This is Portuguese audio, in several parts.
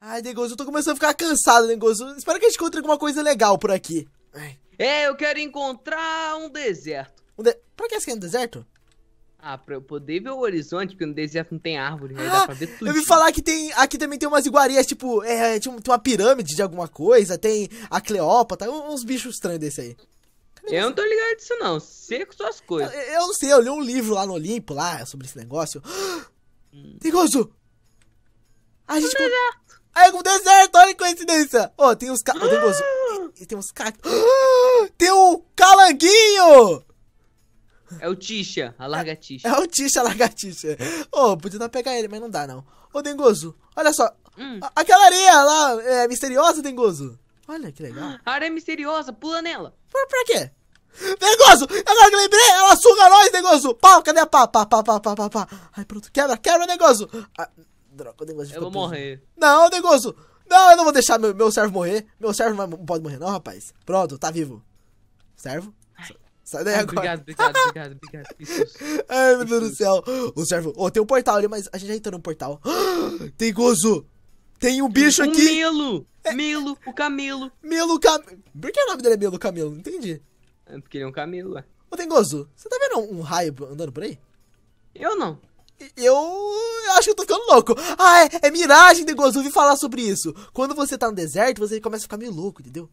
Ai, Negozo, eu tô começando a ficar cansado, Negozo. Espero que a gente encontre alguma coisa legal por aqui. É, eu quero encontrar um deserto. Pra que é um deserto? Ah, pra eu poder ver o horizonte, porque no deserto não tem árvore, né? Dá pra ver tudo. Eu vi falar que tem, aqui também tem umas iguarias, tipo, tem uma pirâmide de alguma coisa, tem a Cleópatra, uns bichos estranhos desse aí. Eu não tô ligado disso não, sei com suas coisas. Eu não sei, eu li um livro lá no Olimpo, lá, sobre esse negócio. Negozo! A gente... É um deserto, olha que coincidência. Ó, tem uns cactos. Tem uns cactos. Tem um calanguinho. É o Tixa, a lagartixa. É o Tixa, a lagartixa. Ô, podia dar pra pegar ele, mas não dá, não. Ô, Dengozo, olha só. Aquela areia lá é misteriosa, Dengozo. Olha, que legal. A areia é misteriosa, pula nela. Pra quê? Dengozo, agora que eu lembrei, ela suga nós, Dengozo. Pau, cadê a pá? Pá. Ai, pronto, quebra, Dengozo. Ah, droga, o Dengozo ficou. Eu vou morrer. Não, Dengozo. Não, eu não vou deixar meu servo morrer. Meu servo não pode morrer, não, rapaz. Pronto, tá vivo. Servo? Sai daí agora. Obrigado. Ai, meu Deus do céu. O servo. Ô, tem um portal ali, mas a gente já entrou no portal. Tem Gozo. Tem um bicho aqui. Melo. Melo, o camelo. Melo, camelo. Por que o nome dele é Melo, camelo? Não entendi. É porque ele é um camelo, ué. Ô, tem Gozo. Você tá vendo um raio andando por aí? Eu não. Eu acho que eu tô ficando louco. Ah, é miragem, Dengozo. Eu ouvi falar sobre isso. Quando você tá no deserto, você começa a ficar meio louco, entendeu?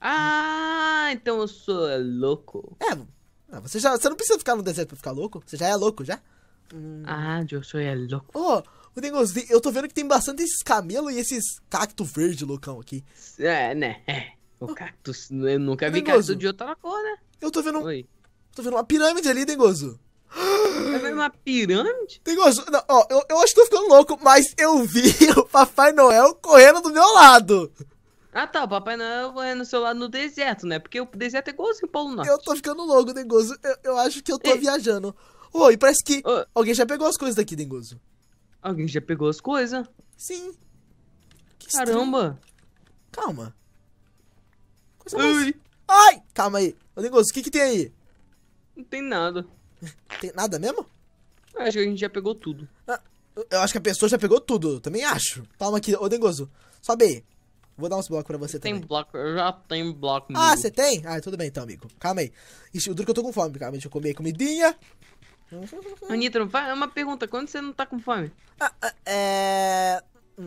Ah, então eu sou louco. É, não, você não precisa ficar no deserto pra ficar louco. Você já é louco, já? Ah, eu sou louco. Ô, o Dengozo, eu tô vendo que tem bastante esses camelos e esses cacto verde loucão aqui. É, né? O cactus, eu nunca vi cacto de outra cor, né? Eu tô vendo... Oi. Tô vendo uma pirâmide ali, Dengozo. É uma pirâmide? Dengozo, não, ó, eu acho que tô ficando louco, mas eu vi o Papai Noel correndo do meu lado. Ah tá, o Papai Noel vai no seu lado no deserto, né? Porque o deserto é igualzinho o Polo Norte. Eu tô ficando louco, Dengozo, eu acho que eu tô viajando. Ô, e parece que alguém já pegou as coisas daqui, Dengozo. Alguém já pegou as coisas? Sim. Que caramba. Estranho. Calma. Coisa mais... Ai, calma aí. Ô, Dengozo, o que tem aí? Não tem nada. Tem nada mesmo? Eu acho que a gente já pegou tudo. Ah, eu acho que a pessoa já pegou tudo, eu também acho. Calma aqui, ô Dengozo, sobe aí. Vou dar uns blocos pra você também. Tem bloco, eu já tenho bloco, amigo. Ah, você tem? Ah, tudo bem então, amigo. Calma aí. Ixi, o duro que eu tô com fome, calma aí, deixa eu comer comidinha. Nitro, vai, uma pergunta, quando você não tá com fome?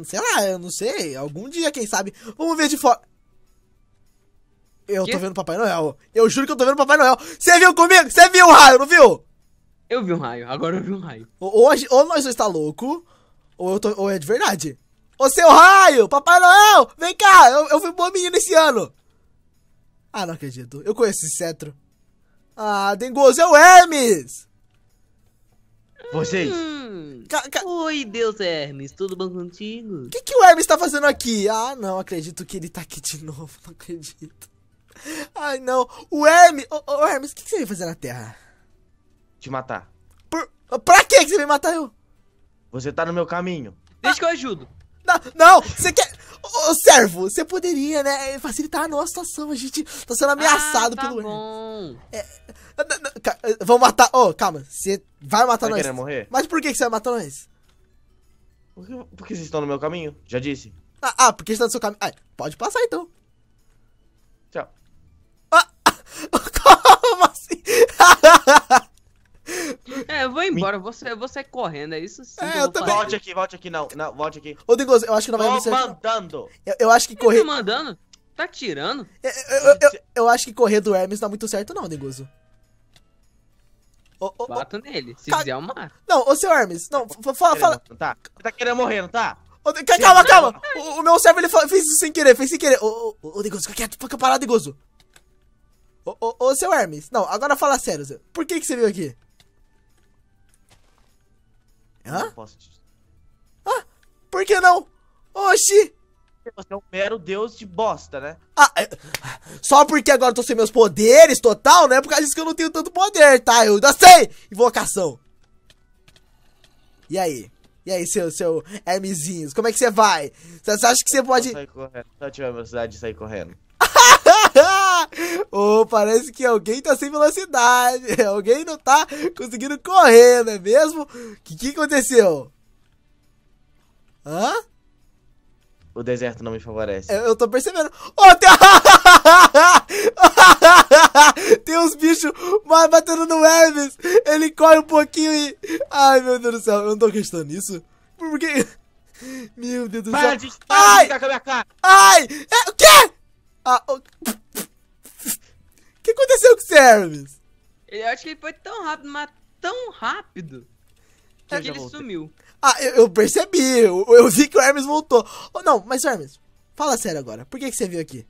Sei lá, eu não sei. Algum dia, quem sabe. Vamos ver de fora. Eu tô vendo o Papai Noel. Eu juro que eu tô vendo o Papai Noel. Você viu comigo? Você viu um raio, não viu? Eu vi um raio, agora eu vi um raio. Ou nós dois tá louco, ou é de verdade. Ô, seu raio! Papai Noel! Vem cá! Eu fui boa menina esse ano! Ah, não acredito. Eu conheço esse cetro. Ah, Dengozo, é o Hermes! Vocês? Oi, Deus Hermes. Tudo bom contigo? O que o Hermes tá fazendo aqui? Ah, não acredito que ele tá aqui de novo. Não acredito. Ai, não. O Hermes... Ô, Hermes, o que você veio fazer na Terra? Te matar. Pra que você veio matar eu? Você tá no meu caminho. Deixa que eu ajudo. Não, você quer... Ô, servo, você poderia, né, facilitar a nossa situação. A gente tá sendo ameaçado pelo... Bom. Vamos matar... Ô, calma, você vai matar nós. Você vai querer morrer? Mas por que você vai matar nós? Porque vocês estão no meu caminho, já disse. Ah, porque estão no seu caminho. Ah, pode passar, então. Tchau. Ah, como assim? Eu vou embora, eu vou sair correndo, é isso sim. Eu também. Volte aqui, não, volte aqui. Ô, Dengozo, eu acho que não vai me servir. Tô mandando. Eu acho que correr... Tá mandando? Tá tirando? Eu acho que correr do Hermes não dá muito certo não, Dengozo. Bato nele, se quiser eu mato. Não, ô, seu Hermes, não, fala... Tá, você tá querendo morrer, não tá? Calma. O meu servo, ele fez isso sem querer, Ô, Dengozo, fica quieto, fica parado, Dengozo. Ô, seu Hermes, não, agora fala sério, Zé. Por que você veio aqui? Hã? Ah, por que não? Oxi! Você é um mero deus de bosta, né? Só porque agora eu tô sem meus poderes total, né? Por causa disso que eu não tenho tanto poder, tá? Eu ainda sei! Invocação! E aí, seu Hermesinhos, como é que você vai? Você acha que você pode... Só tiver a velocidade de sair correndo. Parece que alguém tá sem velocidade. Alguém não tá conseguindo correr, não é mesmo? O que aconteceu? Hã? O deserto não me favorece. Eu tô percebendo. Oh, tem uns bichos batendo no Hermes. Ele corre um pouquinho e... Ai, meu Deus do céu. Eu não tô acreditando nisso. Por quê? Meu Deus do céu. Para de ficar com a minha cara. Ai! É, o quê? Ah, o... que aconteceu com o Hermes? Eu acho que ele foi tão rápido, mas tão rápido, que ele sumiu. Ah, eu percebi, eu vi que o Hermes voltou. Oh, não, mas Hermes, fala sério agora. Por que você veio aqui?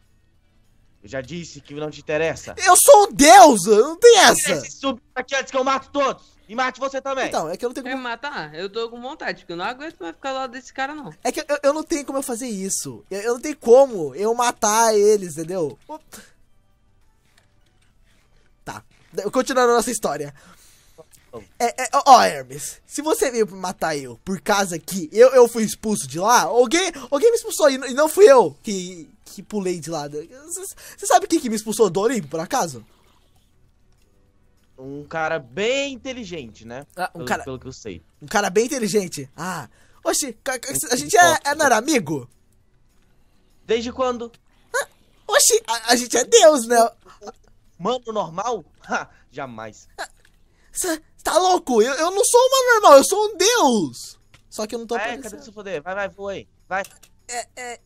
Eu já disse que não te interessa. Eu sou um deus, não tem essa. Eu subir aqui antes que eu mato todos. E mate você também. Então, é que eu não tenho como... matar? Eu tô com vontade, porque eu não aguento mais ficar do lado desse cara, não. É que eu não tenho como eu fazer isso. Eu não tenho como eu matar eles, entendeu? Tá, continuando a nossa história. Ó, Hermes, se você veio matar eu por causa que eu fui expulso de lá, alguém me expulsou e não fui eu que pulei de lá. Você sabe quem que me expulsou do Olimpo, por acaso? Um cara bem inteligente, né? Ah, pelo que eu sei. Um cara bem inteligente? Ah, oxe, a gente não era amigo? Desde quando? Ah, oxe, a gente é deus, né? Mano normal? Jamais. Ah, tá louco? Eu não sou uma normal, eu sou um deus! Só que eu não tô aparecendo. Cadê seu poder? Vai, voa aí, vai.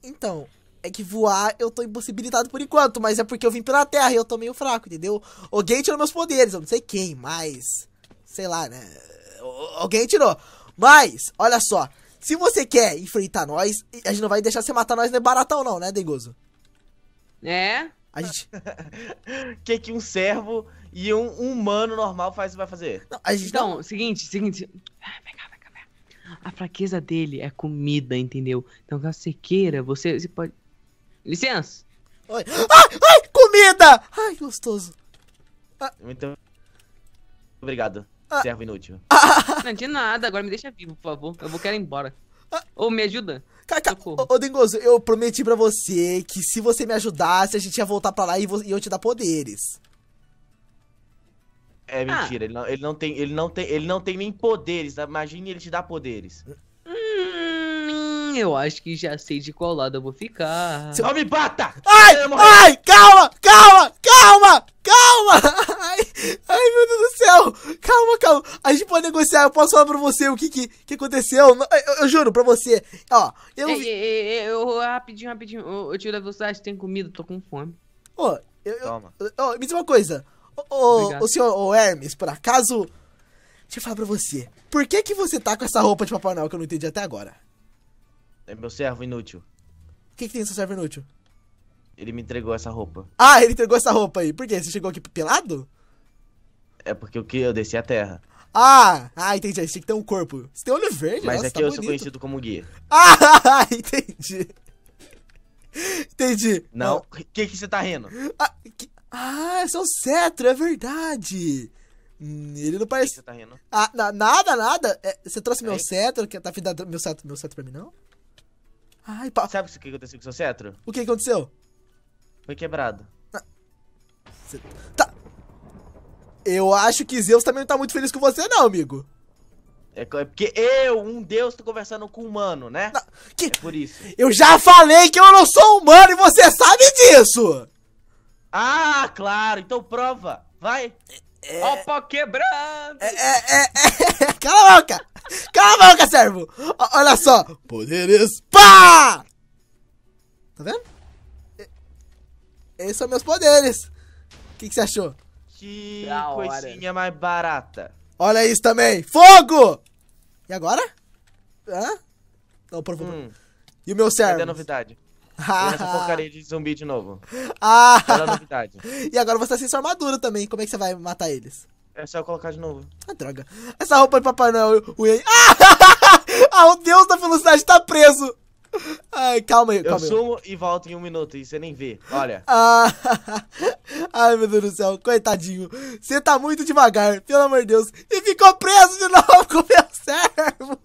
Então, é que voar eu tô impossibilitado por enquanto, mas é porque eu vim pela terra e eu tô meio fraco, entendeu? Alguém tirou meus poderes, eu não sei quem, mas... sei lá, né? Alguém tirou. Mas, olha só, se você quer enfrentar nós, a gente não vai deixar você matar nós, não é baratão não, né, Dengoso? É... A gente... que um servo e um humano normal vai fazer? Não, a gente não... Seguinte... Vai cá. A fraqueza dele é comida, entendeu? Então, caso você queira, você pode... Licença! Oi. Ai, comida! Ai, gostoso. Então... Obrigado, servo inútil. Não, de nada, agora me deixa vivo, por favor. Eu quero ir embora. Ou me ajuda? Ô Dengoso, eu prometi pra você que se você me ajudasse, a gente ia voltar pra lá e eu te dar poderes. É mentira, ele não tem nem poderes, imagine ele te dar poderes. Eu acho que já sei de qual lado eu vou ficar. Não me bata! Ai, calma! Ai, meu Deus do céu! Calma. A gente pode negociar, eu posso falar pra você o que aconteceu. Eu juro pra você. Ó, rapidinho. Eu tiro a velocidade, tem comida, tô com fome. Ô, toma. Me diz uma coisa. O senhor Hermes, por acaso... Deixa eu falar pra você. Por que você tá com essa roupa de Papai Noel que eu não entendi até agora? É meu servo inútil. O que tem no seu servo inútil? Ele me entregou essa roupa. Ah, ele entregou essa roupa aí. Por quê? Você chegou aqui pelado? É porque eu desci a terra. Ah, entendi. Você tem que ter um corpo. Você tem olho verde, mas nossa, aqui tá bonito. Sou conhecido como guia. Ah, entendi. Não, o que você tá rindo? Esse é um cetro, é verdade. Ele não parece... O que você tá rindo? Nada. Você trouxe meu cetro, que tá dando meu cetro pra mim, não? Ai, pá. Sabe o que aconteceu com o seu cetro? O que aconteceu? Foi quebrado. Eu acho que Zeus também não tá muito feliz com você, não, amigo. É porque eu, um deus, tô conversando com um humano, né? Não, é por isso. Eu já falei que eu não sou humano e você sabe disso! Ah, claro. Então prova. Vai. Ó, pau quebrado. Cala a boca. Cala a boca, servo. Olha só. Poderes. Pá! Tá vendo? Esses são meus poderes. O que você achou? Que coisinha mais barata. Olha isso também. Fogo! E agora? Hã? Não, por favor. E o meu servo? Cadê a novidade? Essa porcaria de zumbi de novo. Cadê a novidade? E agora você tá sem sua armadura também. Como é que você vai matar eles? É só eu colocar de novo. Ah, droga. Essa roupa de Papai Noel. O Deus da Velocidade tá preso. Ai, calma aí. Eu sumo e volto em 1 minuto e você nem vê, olha. Ai, meu Deus do céu, coitadinho. Você tá muito devagar, pelo amor de Deus. E ficou preso de novo com o meu servo.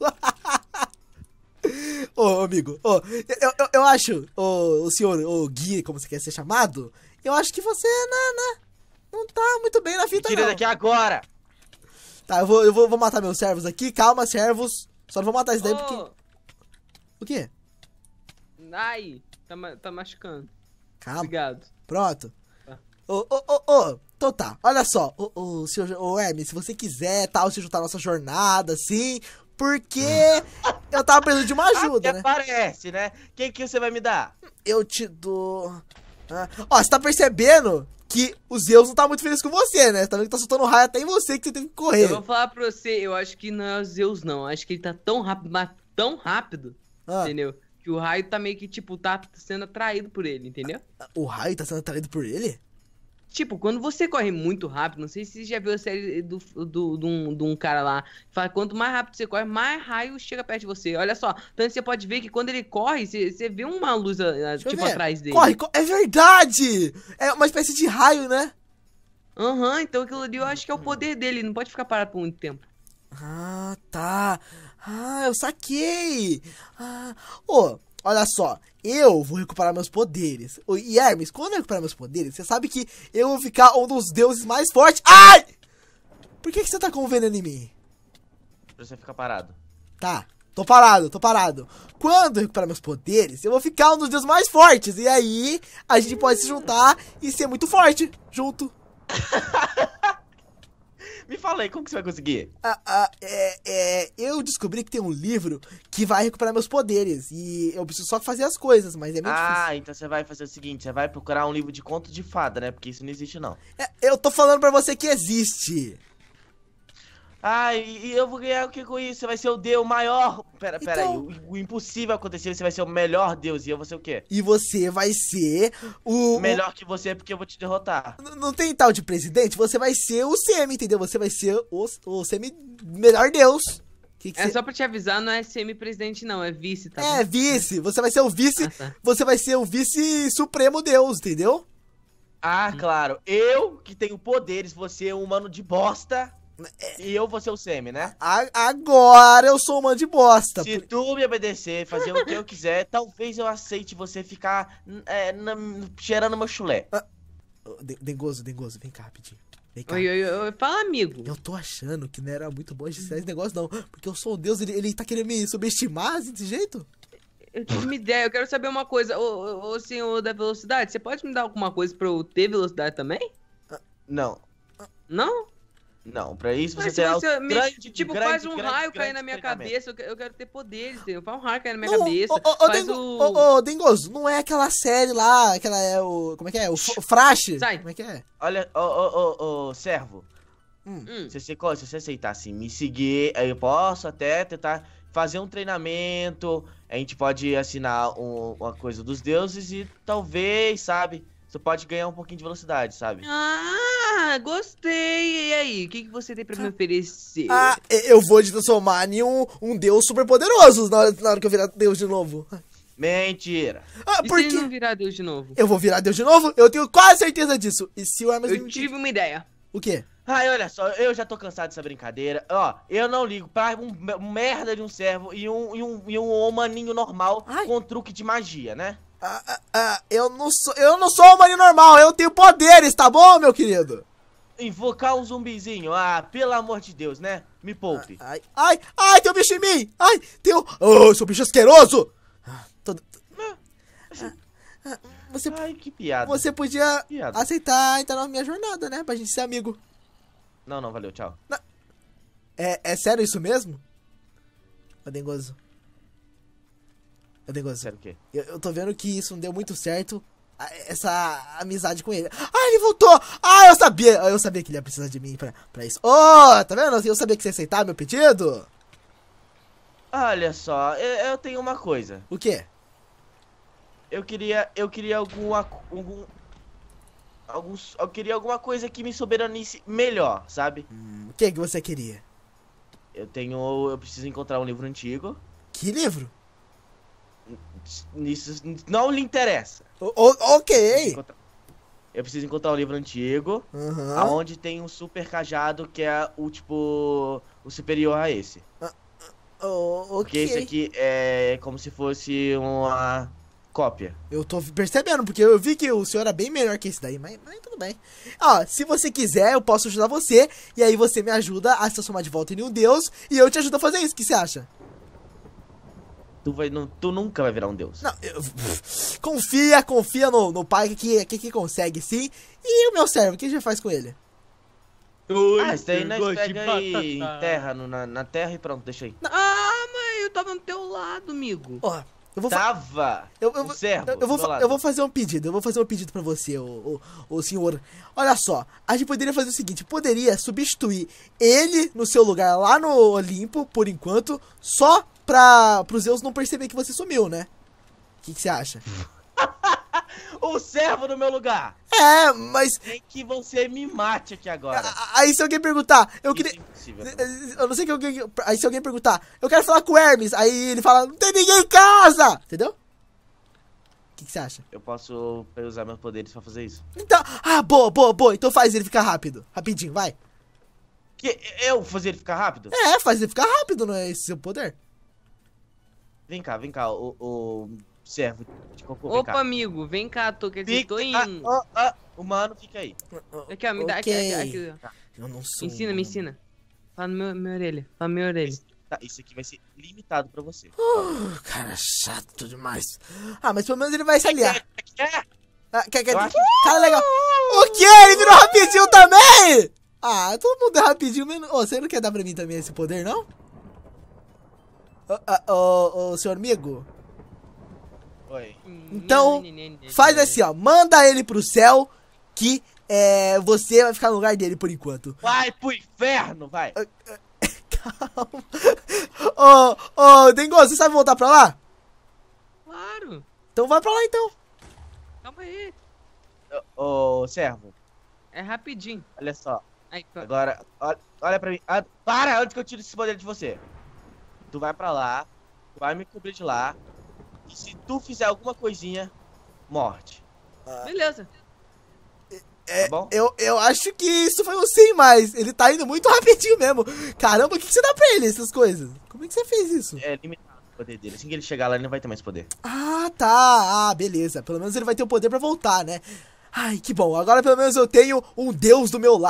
Ô, amigo, eu acho, o senhor, o guia, como você quer ser chamado, eu acho que você não tá muito bem na fita, não. Tira daqui agora. Tá, eu vou matar meus servos aqui, calma, servos. Só não vou matar esse daí porque... O quê? Ai, tá machucando. Calma. Obrigado. Pronto. Então tá, olha só, Hermes, se você quiser, tal, se juntar a nossa jornada, assim, porque eu tava precisando de uma ajuda, né? Parece, né? Que você vai me dar? Eu te dou... Ó, você tá percebendo que o Zeus não tá muito feliz com você, né? Tá vendo que tá soltando raio até em você, que você tem que correr. Eu vou falar pra você, eu acho que não é o Zeus, não. Eu acho que ele tá tão rápido, mas tão rápido, entendeu? Que o raio tá meio que, tipo, tá sendo atraído por ele, entendeu? O raio tá sendo atraído por ele? Tipo, quando você corre muito rápido, não sei se você já viu a série de um cara lá, fala, quanto mais rápido você corre, mais raio chega perto de você. Olha só, tanto você pode ver que quando ele corre, você vê uma luz, tipo, atrás dele. Corre, é verdade! É uma espécie de raio, né? Aham, então aquilo ali eu acho que é o poder dele, não pode ficar parado por muito tempo. Ah, tá. Ah, eu saquei! Olha só, eu vou recuperar meus poderes. E Hermes, quando eu recuperar meus poderes, você sabe que eu vou ficar um dos deuses mais fortes. Ai! Por que você tá com veneno em mim? Pra você ficar parado. Tá, tô parado. Quando eu recuperar meus poderes, eu vou ficar um dos deuses mais fortes. E aí, a gente pode se juntar e ser muito forte junto. Me fala aí, como que você vai conseguir? Eu descobri que tem um livro que vai recuperar meus poderes. E eu preciso só fazer as coisas, mas é meio difícil. Ah, então você vai fazer o seguinte, você vai procurar um livro de conto de fada, né? Porque isso não existe, não. Eu tô falando pra você que existe. Ah, e eu vou ganhar o que com isso? Você vai ser o deus maior... Pera aí, o impossível acontecer, você vai ser o melhor deus e eu vou ser o quê? E você vai ser o... Melhor que você, porque eu vou te derrotar. Não tem tal de presidente, você vai ser o semi, entendeu? Você vai ser o semi melhor deus. Só pra te avisar, não é semi-presidente não, é vice, tá? É, vice, você vai ser o vice, você vai ser o vice-supremo deus, entendeu? Ah, claro, eu que tenho poderes, você é um humano de bosta... E eu vou ser o semi, né? Agora eu sou uma de bosta. Se tu me obedecer, fazer o que eu quiser, talvez eu aceite você ficar cheirando meu chulé. Dengoso, vem cá rapidinho. Oi, fala, amigo. Eu tô achando que não era muito bom esse negócio, não. Porque eu sou o deus, ele tá querendo me subestimar desse jeito? Eu tive uma ideia, eu quero saber uma coisa. Ô, senhor da velocidade, você pode me dar alguma coisa pra eu ter velocidade também? Não. Não? Não, pra isso você tem algo grande, tipo, faz um raio cair na minha cabeça, eu quero ter poderes, entendeu? Faz um raio cair na minha cabeça, faz o... Ô, Dengoso, não é aquela série lá, aquela é o... Como é que é? O Flash? Sai. Como é que é? Olha, servo, se você aceitar, assim, me seguir, eu posso até tentar fazer um treinamento, a gente pode assinar uma coisa dos deuses e talvez, sabe... Você pode ganhar um pouquinho de velocidade, sabe? Ah, gostei. E aí, o que você tem pra me oferecer? Ah, eu vou te transformar em um deus super poderoso na hora que eu virar deus de novo. Mentira. Ah, por que não virar deus de novo? Eu vou virar deus de novo? Eu tenho quase certeza disso. E se o Hermes... Eu tive uma ideia. O quê? Ai, olha só, eu já tô cansado dessa brincadeira. Ó, eu não ligo pra merda de um servo e um humaninho normal com truque de magia, né? Eu não sou um humano normal, eu tenho poderes, tá bom, meu querido? Invocar um zumbizinho, pelo amor de Deus, né? Me poupe. Ai, tem um bicho em mim! Ai, tem um... Oh, seu bicho asqueroso! Você... Ai, que piada. Você podia aceitar entrar na minha jornada, né? Pra gente ser amigo. Não, valeu, tchau. É sério isso mesmo? Ô, Dengoso. Eu tô vendo que isso não deu muito certo, essa amizade com ele. Ah, ele voltou! Ah, eu sabia que ele ia precisar de mim pra isso. Tá vendo? Eu sabia que você ia aceitar meu pedido. Olha só, eu tenho uma coisa. O quê? Eu queria alguma coisa que me soberanisse melhor, sabe? O que você queria? Eu preciso encontrar um livro antigo. Que livro? Isso não lhe interessa. Ok. Eu preciso encontrar um livro antigo, aonde tem um super cajado que é o superior a esse. Ok. Porque esse aqui é como se fosse uma cópia. Eu tô percebendo, porque eu vi que o senhor era bem melhor que esse daí, mas tudo bem. Se você quiser, eu posso ajudar você, e aí você me ajuda a se transformar de volta em um deus, e eu te ajudo a fazer isso, o que você acha? Tu nunca vai virar um deus. Não, confia no pai que consegue sim. E o meu servo, o que a gente faz com ele? Isso aí nós pega e enterra na terra e pronto, deixa aí. Ah, mas eu tava no teu lado, amigo. Ó, eu vou fazer um pedido, pra você, o senhor. Olha só, a gente poderia fazer o seguinte, poderia substituir ele no seu lugar lá no Olimpo, por enquanto, só pra os Zeus não perceber que você sumiu, né? O que você acha? O servo no meu lugar. É, mas... Tem que você me mate aqui agora. Aí se alguém perguntar, eu queria... É, eu não sei que alguém... Aí se alguém perguntar, eu quero falar com o Hermes. Aí ele fala, não tem ninguém em casa. Entendeu? O que você acha? Eu posso usar meus poderes pra fazer isso. Então... Ah, boa. Então faz ele ficar rápido. Rapidinho, vai. Que eu fazer ele ficar rápido? É, faz ele ficar rápido, não é esse seu poder? Vem cá, o... Servo, opa, amigo, vem cá, tô indo. O mano, fica aí. Aqui, ó, me dá aqui. Eu não sou. Me ensina. Fala na minha orelha, Isso aqui vai ser limitado pra você. Cara, chato demais. Ah, mas pelo menos ele vai se aliar. Cara, legal. O que? Ele virou rapidinho também? Ah, todo mundo é rapidinho mesmo. Ô, você não quer dar pra mim também esse poder, não? Ô, senhor amigo. Oi. Então, faz assim, ó. Manda ele pro céu que você vai ficar no lugar dele por enquanto. Vai pro inferno, vai. Calma. Dengo, você sabe voltar pra lá? Claro. Então vai pra lá, então. Calma aí. Servo. É rapidinho. Olha só. Aí, agora, olha pra mim. Para, antes que eu tiro esse poder de você. Tu vai pra lá, tu vai me cobrir de lá. E se tu fizer alguma coisinha, morte. Beleza. Tá bom? Eu acho que isso foi um sim, mas ele tá indo muito rapidinho mesmo. Caramba, o que você dá pra ele, essas coisas? Como é que você fez isso? É limitado o poder dele. Assim que ele chegar lá, ele não vai ter mais poder. Ah, tá. Ah, beleza. Pelo menos ele vai ter o poder pra voltar, né? Ai, que bom. Agora pelo menos eu tenho um deus do meu lado.